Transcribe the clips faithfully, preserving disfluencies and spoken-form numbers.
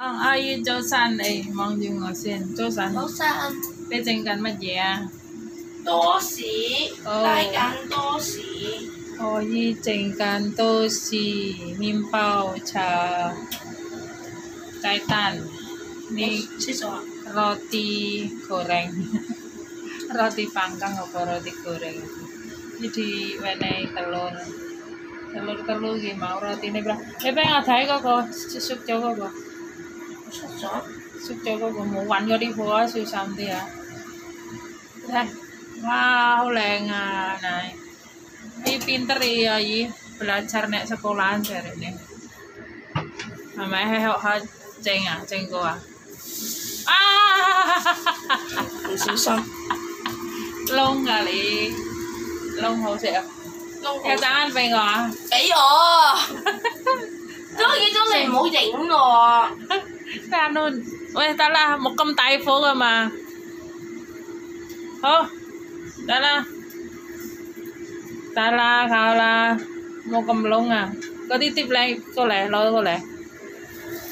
ang ayu josan ay mang yung asin josan josan pecengan maja dosi laikan dosi oh yi cengkan dosi mimpao cha caitan ni roti goreng roti panggang apa roti goreng jadi wenei telur telur-telur gimana roti ini berapa? Eh pengen ngadai kok kok susuk jauh kok susuk jauh kok mau wan kok di bawah susam dia eh wow lengan nah ini pinter ya ini belajar nek sekolahan cari ini sama hehok hak ceng ah ceng gua ah susam long kali long hau sih theo anh về ngọ bị ồ đó cái chỗ này mũi đỉnh ngọ ta luôn ôi ta là một công tay phố rồi mà ô ta là ta là khao là một cầm lông à có đi tiếp lên cô lẹ lôi cô lẹ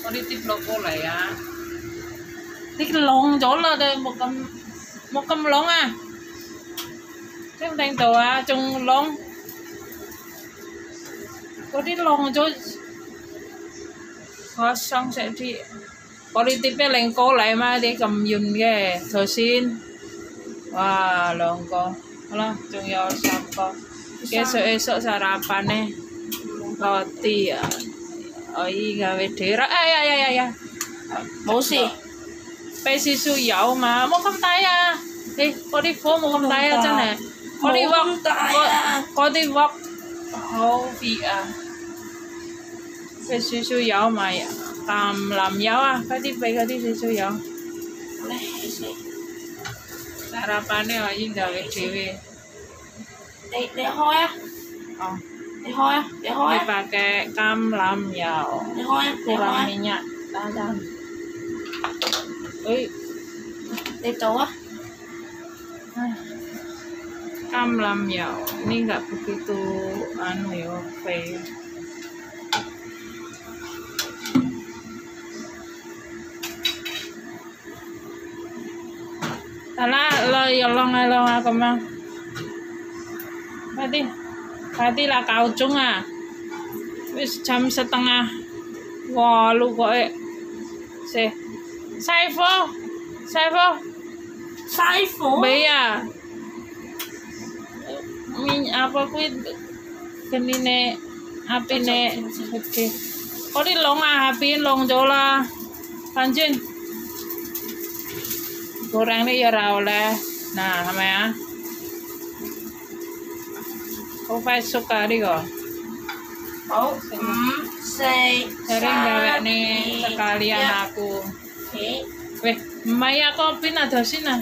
có đi tiếp lôi cô lẹ à thích lông chỗ là đây một cầm một cầm lông à thế đang tàu à chung lông có đi lòng cho khó xong sẽ đi có đi tiếp cái lệnh cô lại mà đi cầm dùm ghê thờ xin wow lòng cô halo chung yo xong cô cái sợ e sợ sarapan nih roti oi gawe dera ay ay ay ay mau sih pesi su yau mà mau không tay à đi có đi phố mau không tay à chân này có đi vóc có đi vóc hầu vị à cái xíu xíu dầu mà làm làm dầu à cái tiếp về cái tiếp xíu xíu dầu sarapannya aja udah kecil deh deh hoi ah deh hoi deh hoi dipakai kam lam dầu kurang minyak tahan oi deh tahu ah kam lam ya ini enggak begitu anu ya fail salah lo ya long lo apa mang tadi tadi lah kau cung ah wis jam setengah walu kok eh se Saiful Saiful Saiful Beya min apa kuwi genine apine oke kali long ah apin long jola panjen gorengne ya ora oleh nah sama ya kok pas sukari kok oh say sering gawekne sekalian aku oke weh maya kopi nadosin ah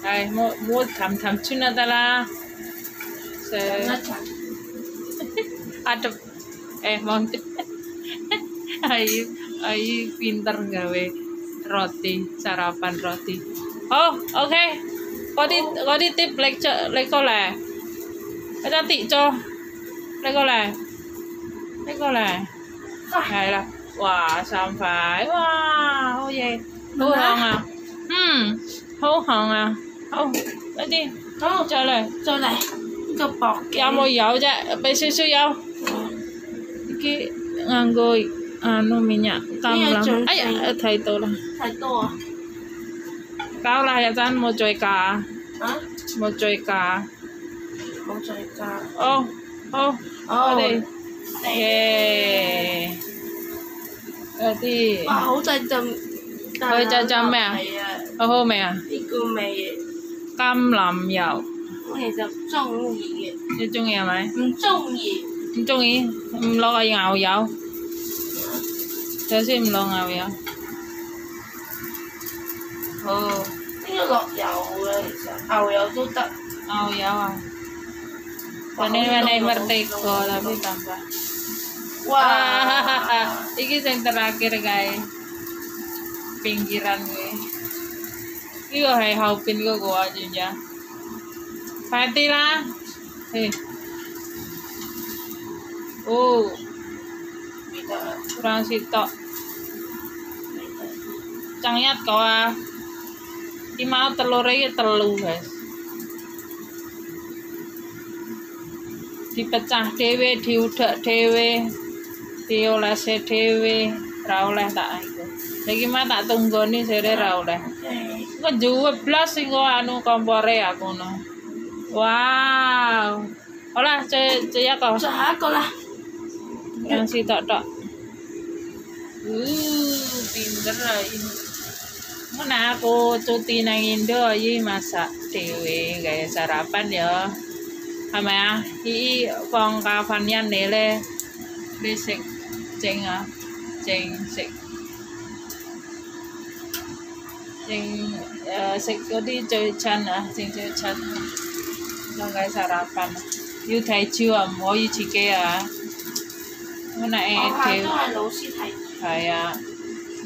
ai mau mau tham tham cun ada lah se ada eh mau ayu ayu pinter gawe roti sarapan roti oh oke kau di kau di tip lecture lekol lah kita tico lekol lah lekol lah hai lah wah sampai wah oh ye lu hong ah hmm hong hong ah oh, cái gì? Oh, trở lại, trở lại. Cái bọc. Có một dầu chứ, bị xíu xíu dầu. Cái ngang gối, à nó mình nhặt tâm lắm. Ấy, thấy to lắm. Thấy to. Cao là nhà dân một chồi cá. Hả? Một chồi cá. Một chồi cá. Oh, oh, oh. Đây. Yeah. Cái gì? Bảo trời chấm. Trời trời chấm mẹ. Ở hôm mẹ. Đi cùng mẹ. Cam làm dầu thì là trung ý chứ trung ý mày không trung ý không trung ý không lo cái ngầu dầu thế chứ không lo ngầu dầu ừ cái lọt dầu rồi ngầu dầu cũng được ngầu dầu à còn đây bên này merdeka rồi tapi tambah wah ini yang terakhir guys pinggiran gue ini kok hai haupin kok gua aja pati lah hei oh kurang sitok cangnya koa iki mau telure iki telu guys dipecah dhewe diudak dhewe diolese dhewe ra oleh tak iku iki mah tak tunggoni sere ra oleh kok dua belas sing anu kompore aku no wow olah caya kok cah aku lah yang si tok-tok. Uh, pinter aja. Mana aku cuti nang Indo aja masak dhewe gaya sarapan ya. Ama ya, iki wong kafanyan nele besek ceng ah, ceng sik. Ceng sik kodi cuican ah, ceng cuican. Nang gaya sarapan. Yu taiju ah, mau yu cike ah. Mana eh kayak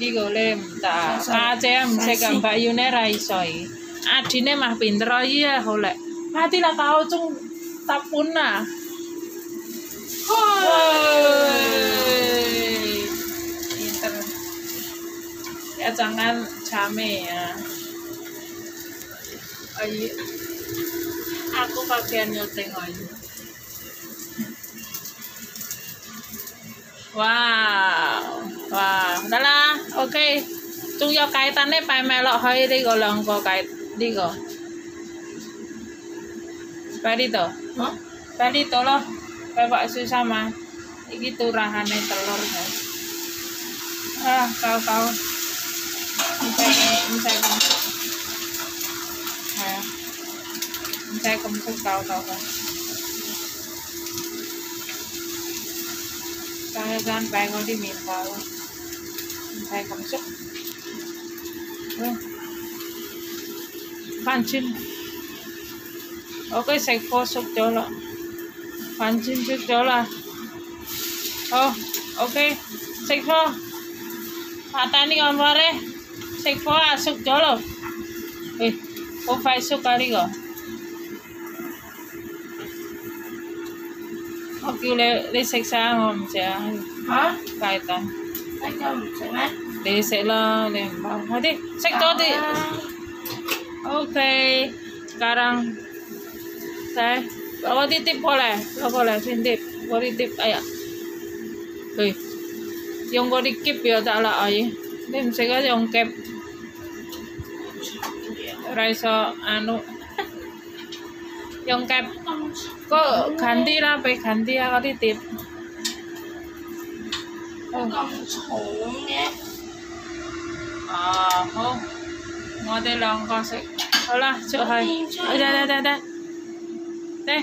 di golem tak kacem sekarang Mbak Yune raisoi adine mah pinter iya oleh mati lah kau cung tapuna hoi pinter ya jangan jame ya ayo aku bagian nyuting ayo. Wow, wow, udah lah, oke. Okay. Cung yo kaitannya pai melok hoi di golong ko kait di go. Perito, huh? Perito loh, pepak susah mah. Iki turahane telur kan. Ah, kau kau. Misalnya, misalnya. Hah, misalnya kemuk kau kau kau. Saya kan pengen diminta saya kemsuk pancin oke saya kosok jolok pancin cuk jolok oh oke saya kok patani ngomore saya kok asuk jolok eh kok faisuk kali kok oke le le seksa ngom ja ha kaitan kaitan jangan le sekla le hadi sekto di oke sekarang saya bawa titip boleh boleh titip boleh titip ayo hei yang go dikip ya tak lah ayo nem sega yang kep raiso anu yang kep kok ganti lah, pe ganti ya kau titip. Oh, ah, oh, ngode langkah sih. Olah, coba. Ada, ada, ada. Teh,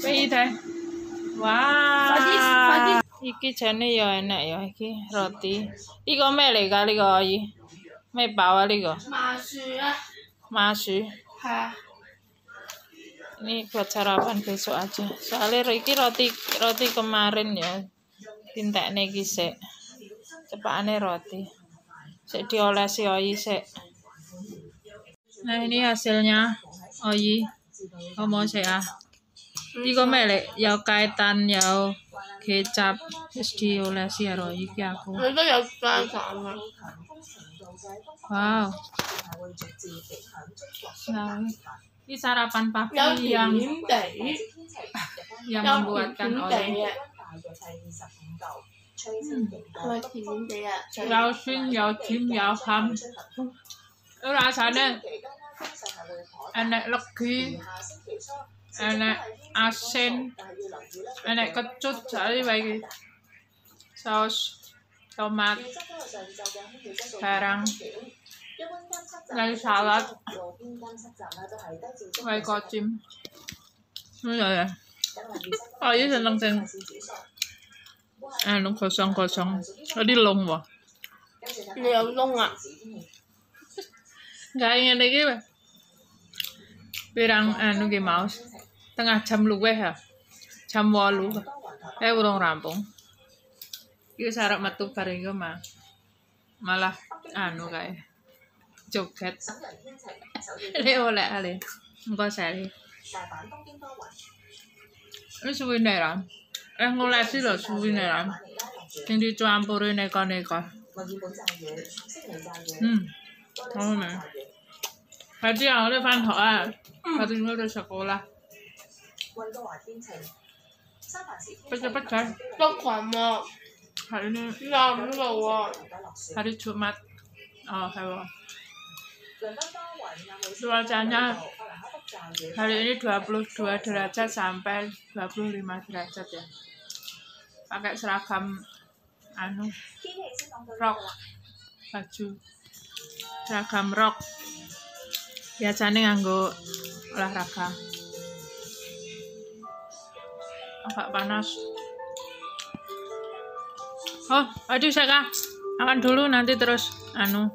beri teh. Wah, iki jane yo enak yo iki roti. Iko mele kali kau i, me bawa liko. Masih, masih. Ini buat sarapan besok aja. Soalnya iki roti roti kemarin ya. Tintekne iki sik. Cepakane roti. Sik diolesi oyi sik. Nah, ini hasilnya oyi. Omo sik ah. Iki melek ya kaitan ya kecap wis diolesi karo iki aku. Wow. Nah. Ini sarapan pagi yang yang membuatkan oleh yao xin, yao jin, yao ham rasanya enak legi enak asin enak kecut jadi bagi saus tomat barang dari salad kayak kocim ini ya oh ini seneng seneng anu kosong kosong tadi long wah ini long gak gak ingin lagi pirang anu ke maus tengah jam luweh ya jam walu eh urung rampung ini sarap metu bareng itu mah malah anu kayak joget ini oleh ale enggak sari ini suwineran eh ngolesi loh suwineran yang dicampurin neko-neko 嗯，好好味，係之後我哋翻學啊，我哋應該都食過啦。不食不睇，多菌喎，係呢，又唔老喎，係啲寵物，哦係喎，dua janya hari ini dua puluh dua derajat sampai dua puluh lima derajat ya, pakai seragam anu rok, baju seragam rok, biasanya nganggo olahraga, agak panas. Oh aduh saya makan dulu, nanti terus anu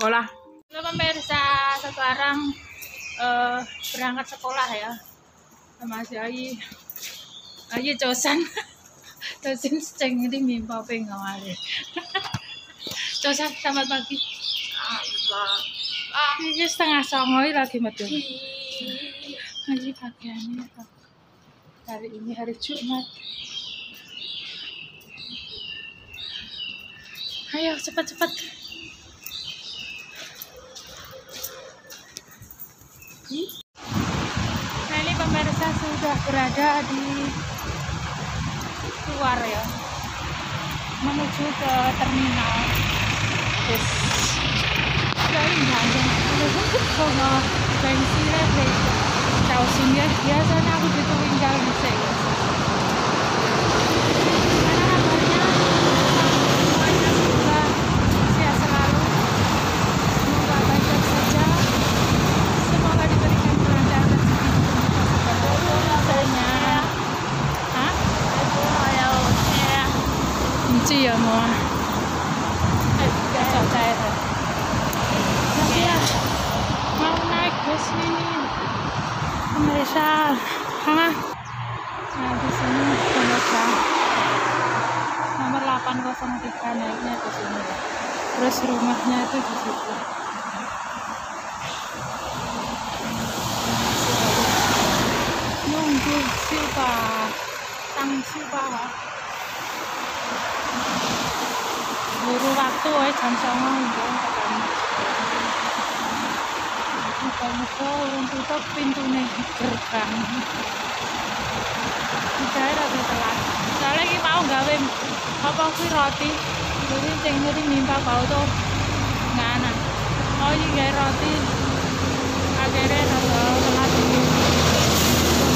sekolah. Halo pemirsa, sekarang uh, berangkat sekolah ya sama si Ayi. Ayi cosan cosan ceng ini mimpa pengawalan. Cosan selamat pagi. Ah, ini setengah songoi lagi betul. Ayi pakaiannya hari ini hari Jumat. Ayo cepat-cepat. Nah ini pemirsa sudah berada di luar ya, menuju ke terminal bus. Sudah indah ya, kalau bensinnya tahu sehingga biasanya aku gitu tinggal di sini. Ya mau mau naik bus ini pemirsa, karena nah di sini pemirsa nomor delapan nol tiga naiknya ke sini, terus rumahnya itu di situ. Nunggu siapa tang siapa buru waktu ya, jam sama untuk muka-muka orang tutup pintunya gerbang udah rada telat soalnya ini mau gawe apa kuih roti jadi cengkiri mimpa bau tuh gak enak. Oh ini gawe roti akhirnya rada telat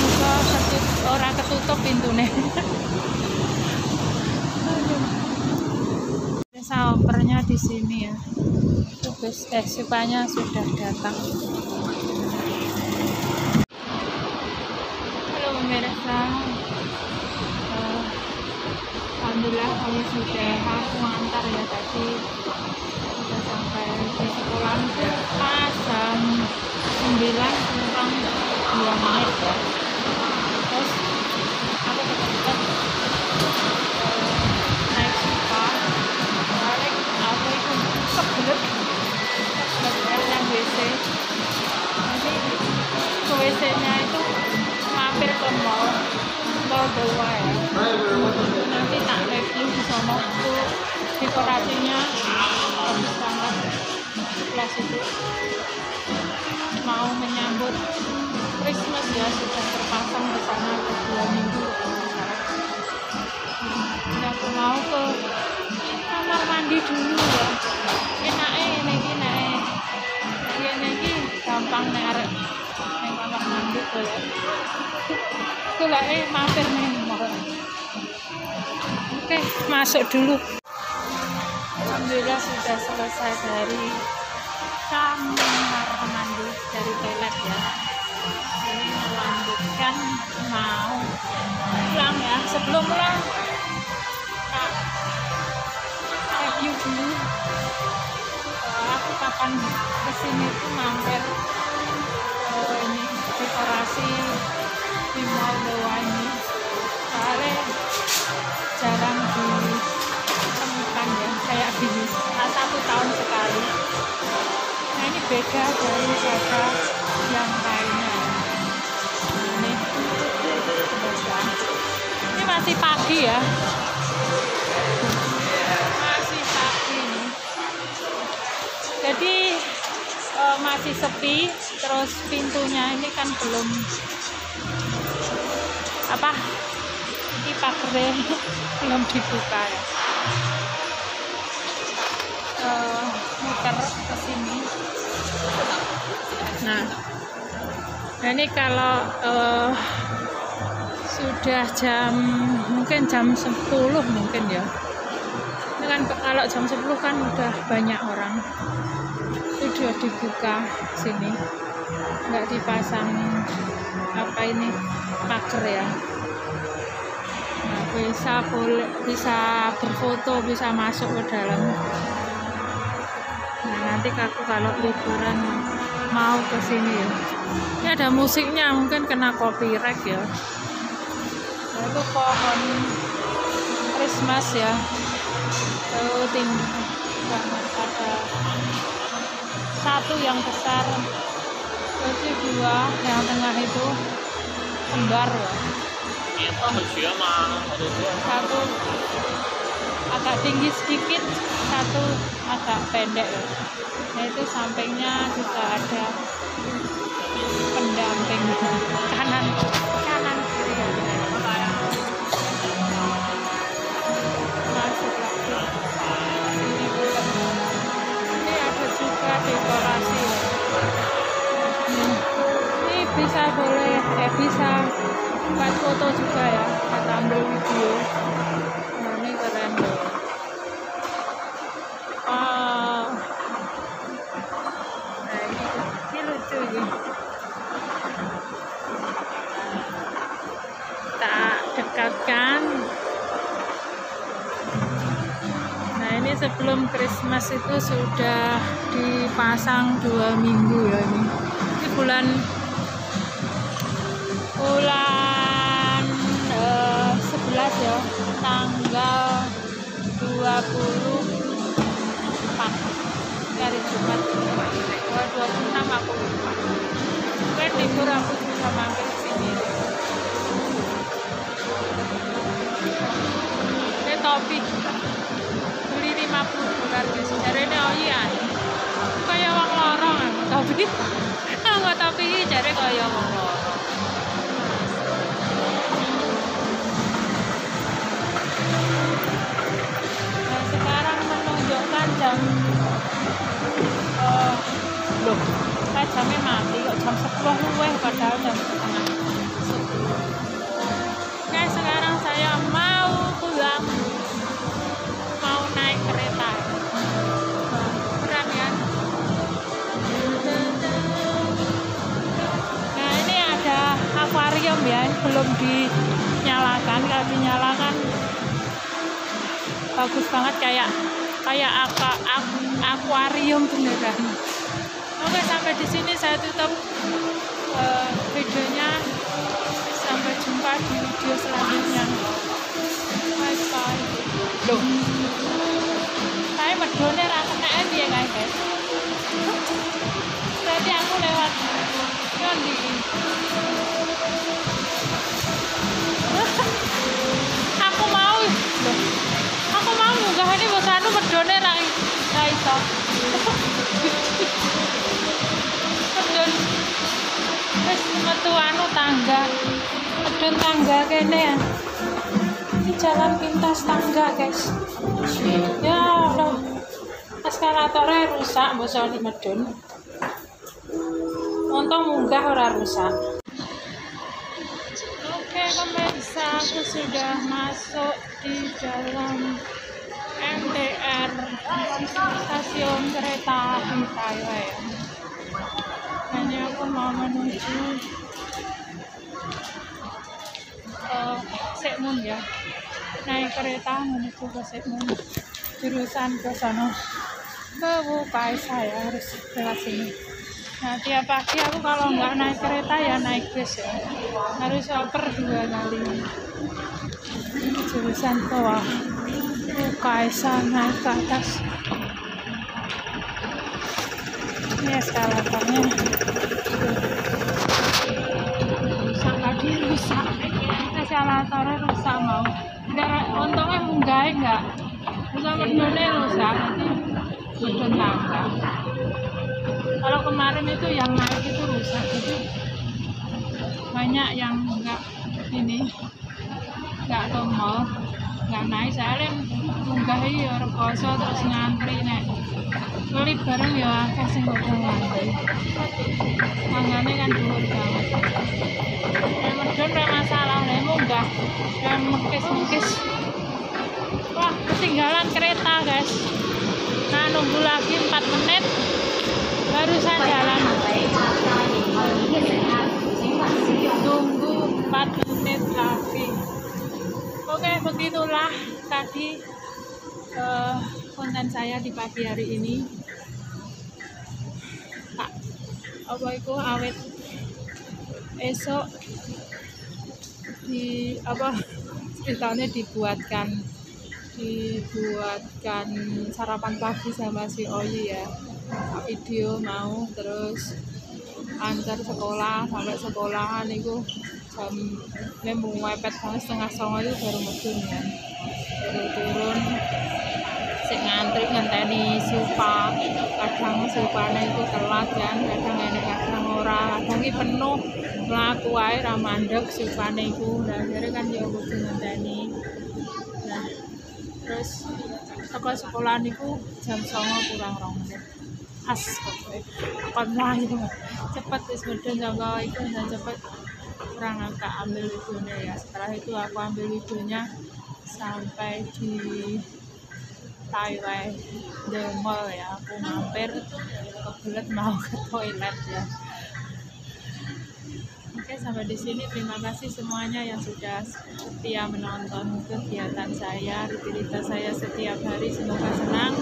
muka orang ketutup pintunya. Opernya di sini ya, bus eksipanya sudah datang. Halo pemirsa, uh, alhamdulillah kami sudah mengantar ya, tadi sudah sampai di sekolah pas jam sembilan kurang dua menit ya. Terus aku tetap W C-nya itu mampir ke mall, mall bawah ya. Nanti tak review di sana itu dekorasinya bagus banget. Plus itu mau menyambut Christmas ya, sudah terpasang ke sana dua minggu. Nah, aku mau ke kamar mandi dulu ya. Enaknya ini gini, ini gini gampang narik. Itulah eh mampir nih. Oke, masuk dulu. Alhamdulillah sudah selesai dari kamar mandi, dari toilet ya. Ini melanjutkan mau pulang ya. Sebelum pulang nah, review dulu. Uh, aku kapan kesini tuh mampir uh, ini dekorasi di mall bawah ini, soalnya jarang ditemukan ya, kayak gini satu tahun sekali. Nah ini beda dari jaga yang lainnya. Ini ini masih pagi ya, masih masih sepi, terus pintunya ini kan belum apa ini pagernya belum dibuka ya. Uh, muter ke sini. Nah, ini kalau uh, sudah jam mungkin jam sepuluh mungkin ya. Ini kan kalau jam sepuluh kan udah banyak orang. Sudah dibuka sini. Enggak dipasang apa ini pagar ya. Nah, bisa boleh bisa berfoto, bisa masuk ke dalam. Nah, nanti aku kalau liburan mau ke sini ya. Ini ada musiknya, mungkin kena copyright ya. Nah, itu pohon Christmas ya. Tuh tinggi banget, ada satu yang besar, terus dua yang tengah itu kembar ya. Satu agak tinggi sedikit, satu agak pendek ya. Nah, itu sampingnya juga ada pendamping kanan kanan kiri ya. Masuk lagi ini juga. Ini ada juga dekorasi ya. Ini bisa boleh eh bisa buat foto juga ya, buat ambil video. Nah, ini keren loh. Oh. Nah, ini, ini lucu ya. Tak dekatkan. Nah, ini sebelum Christmas itu sudah dipasang dua minggu ya ini. Ini bulan bulan ya, tanggal dua puluh empat hari Jumat, dua puluh enam aku lupa. Mungkin libur aku bisa mampir ke sini. Ini topi beli lima puluh dolar guys. Jarene oyan. Kayak wong lorong topi. Anggo topi iki jare kaya wong lorong. Jam uh, loh, kan jamnya mati kok, jam sepuluh luweh padahal jam setengah sepuluh. Oke, sekarang saya mau pulang, mau naik kereta. Berat ya. Nah, ini ada akuarium ya, belum dinyalakan. Kalau dinyalakan bagus banget, kayak kayak apa aku, akuarium beneran. Oke, sampai di sini saya tutup uh, videonya. Sampai jumpa di video selanjutnya. Bye bye. Loh. Saya medone ra kenake piye kae, guys? Berarti aku lewat ngendi iki? Aku mau. Loh. Aku mau munggah ini buat anu medone ra ra iso. Medon wis metu anu tangga. Medon tangga kene ya. Ini jalan pintas tangga, guys. Ya Allah. Eskalatornya rusak mbosone medon. Untung munggah ora rusak. Oke, pemirsa, aku sudah masuk di dalam M T R, stasiun kereta api Thailand. Ini aku mau menuju ke Sekmun ya, naik kereta menuju ke Sekmun, jurusan ke sana. Beupai saya harus lewat sini. Nah, tiap pagi aku kalau nggak naik kereta ya naik bus ya, harus oper dua kali. Ini jurusan toa Kaisar, naik ke atas. Ini eskalatornya rusak tadi, rusak eskalatornya rusak mau. Untungnya munggahnya nggak rusak, berdone rusak nanti berdon tangga. Kalau kemarin itu yang naik itu rusak, itu banyak yang enggak ini, enggak tombol, enggak naik. Saya munggah ya rekoso terus ngantri nek kelip bareng ya akeh sing ngantri. Mangane kan dhuwur banget. Nek medhon ora masalah, nek munggah kan mekis-mekis. Wah, ketinggalan kereta, guys. Nah, nunggu lagi empat menit barusan jalan. Tunggu empat menit lagi. Oke, begitulah tadi uh, konten saya di pagi hari ini. Pak, apa itu awet esok di apa ceritanya dibuatkan dibuatkan sarapan pagi sama si Oyi ya. Video mau terus antar sekolah, sampai sekolahan itu jam ini mepet banget setengah songo itu baru medun ya. Baru turun sik ngantri ngenteni supa, kadang supane itu telat kan, kadang kadang ora, kadang iki penuh mlaku ae ra mandeg supane iku. Lah akhire kan yo kudu ngenteni. Nah, terus saka sekolah niku jam songo kurang rong menit. As kon wae cepet wis medun saka iku dan cepet kurang tak ambil videonya ya. Setelah itu aku ambil videonya sampai di Taiwan The Mall ya. Aku mampir kebelet mau ke toilet ya. Oke, sampai di sini. Terima kasih semuanya yang sudah setia menonton kegiatan saya, rutinitas saya setiap hari. Semoga senang.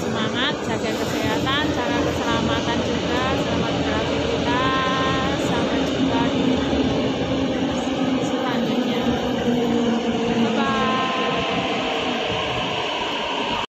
Semangat, jaga